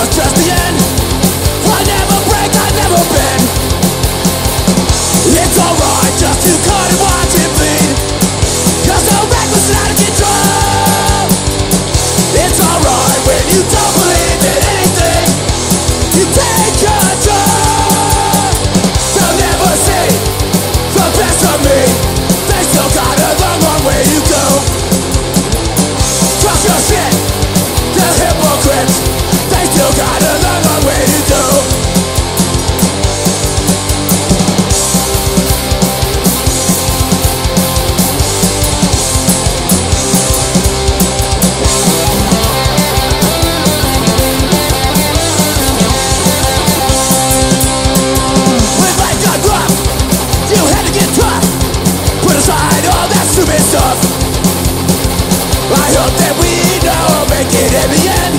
was just the end. I never break, I never bend. It's alright just to cut and watch it bleed, cause the wreck was out of control. It's alright when you don't believe in anything, you take control. They'll never see the best of me, they still gotta learn one way you go. Drop your shit, they're hypocrites, they still gotta learn the way to do. When life got rough, you had to get tough, put aside all that stupid stuff. I hope that we know we'll make it in the end.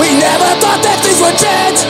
We never thought that things would change.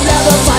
never find